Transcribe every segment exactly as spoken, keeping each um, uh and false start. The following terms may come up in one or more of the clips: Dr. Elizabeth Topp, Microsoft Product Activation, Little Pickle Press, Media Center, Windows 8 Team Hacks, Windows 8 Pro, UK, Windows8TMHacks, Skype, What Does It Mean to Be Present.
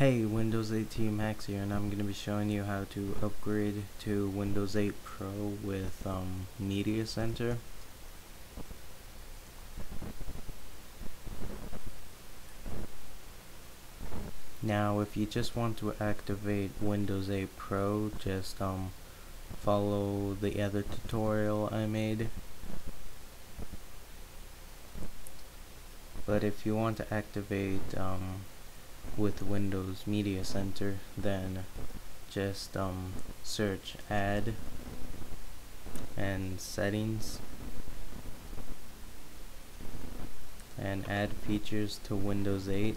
Hey, Windows eight Team Hacks here, and I'm going to be showing you how to upgrade to Windows eight Pro with um, Media Center. Now, if you just want to activate Windows eight Pro, just um, follow the other tutorial I made. But if you want to activate um, with Windows Media Center, then just um, search Add and Settings and Add Features to Windows eight,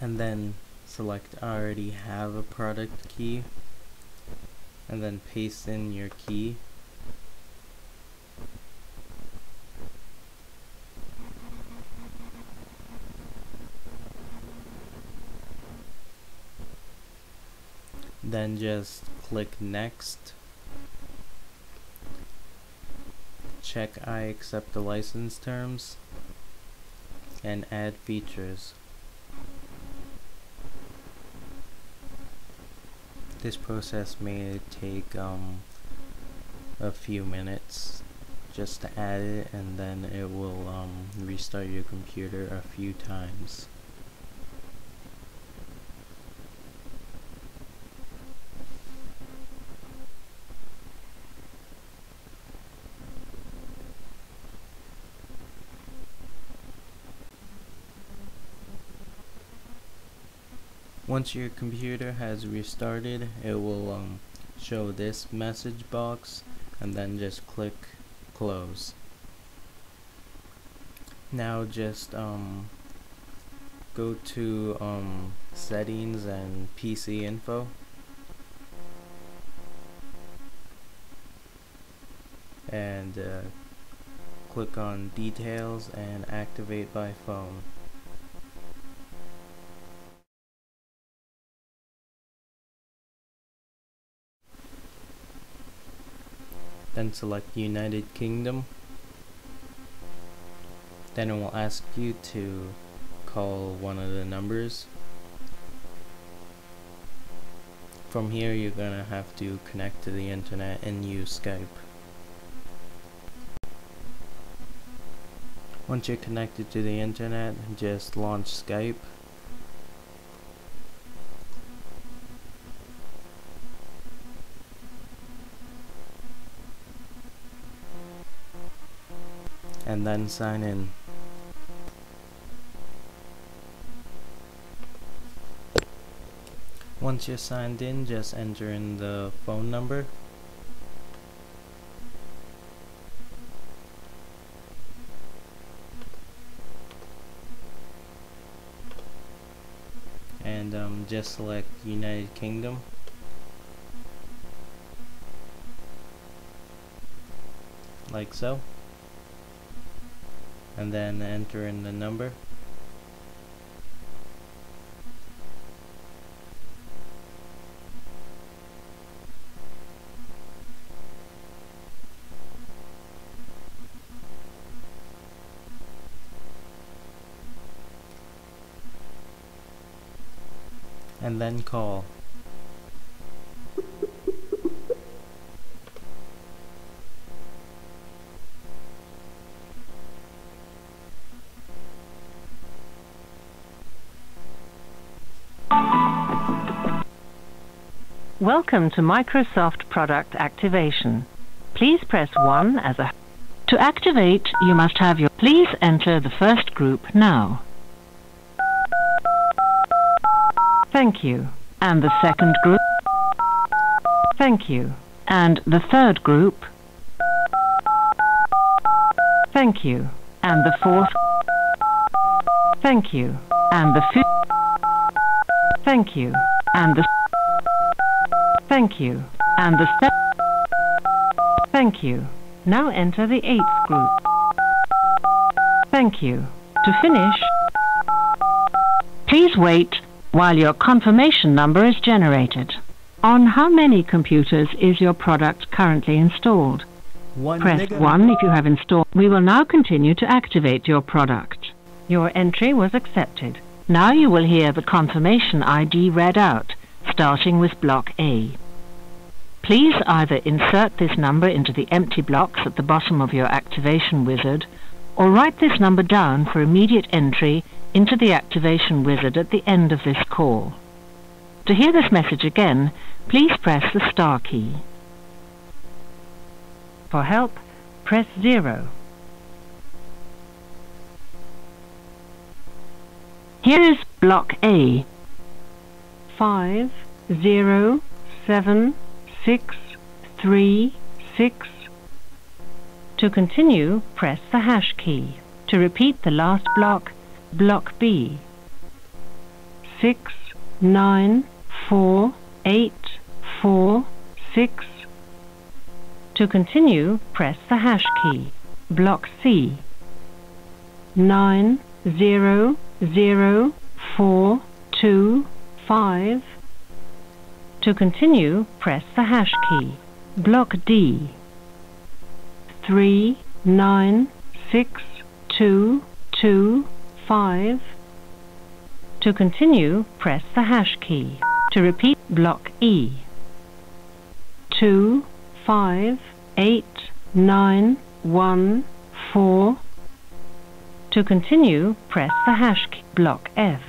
and then select I already have a product key, and then paste in your key. Then just click Next, check I accept the license terms, and add features. This process may take um, a few minutes just to add it, and then it will um, restart your computer a few times. Once your computer has restarted, it will um, show this message box, and then just click Close. Now just um, go to um, Settings and P C Info, and uh, click on Details and Activate by Phone. Then select United Kingdom. Then it will ask you to call one of the numbers. From here, you're gonna have to connect to the internet and use Skype. Once you're connected to the internet, just launch Skype. And then sign in. Once you're signed in, just enter in the phone number. And um, just select United Kingdom. Like so. And then enter in the number, and then call. Welcome to Microsoft Product Activation. Please press one as a... To activate, you must have your... Please enter the first group now. Thank you. And the second group. Thank you. And the third group. Thank you. And the fourth. Thank you. And the fifth. Thank you. And the... Thank you. And the step. Thank you. Now enter the eighth group. Thank you. To finish, please wait while your confirmation number is generated. On how many computers is your product currently installed? One. Press one if you have installed. We will now continue to activate your product. Your entry was accepted. Now you will hear the confirmation I D read out, starting with block A. Please either insert this number into the empty blocks at the bottom of your activation wizard, or write this number down for immediate entry into the activation wizard at the end of this call. To hear this message again, please press the star key. For help, press zero. Here is block A. Five, zero, seven, six, three, six. To continue, press the hash key. To repeat the last block, block B. Six, nine, four, eight, four, six. To continue, press the hash key. Block C. Nine, zero, zero, four, two, five. To continue, press the hash key. Block D. Three, nine, six, two, two, five. To continue, press the hash key. To repeat, block E. Two, five, eight, nine, one, four. To continue, press the hash key. Block F.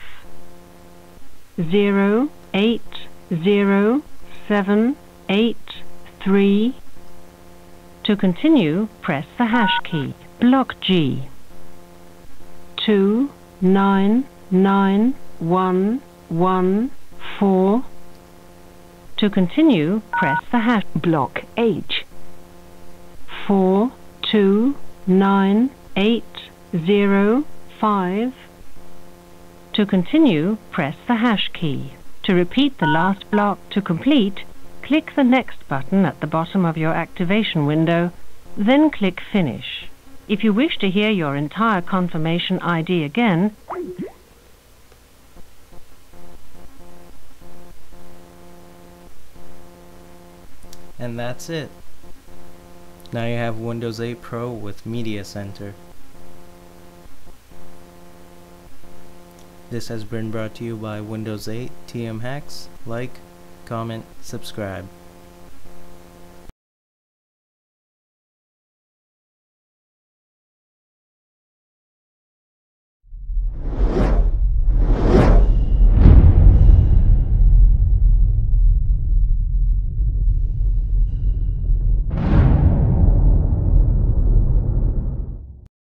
Zero, eight, zero, seven, eight, three. To continue, press the hash key. Block G. Two, nine, nine, one, one, four. To continue, press the hash. Block H. Four, two, nine, eight, zero, five. To continue, press the hash key. To repeat the last block to complete, click the next button at the bottom of your activation window, then click Finish. If you wish to hear your entire confirmation I D again, and that's it. Now you have Windows eight Pro with Media Center. This has been brought to you by Windows eight T M Hacks. Like, comment, subscribe.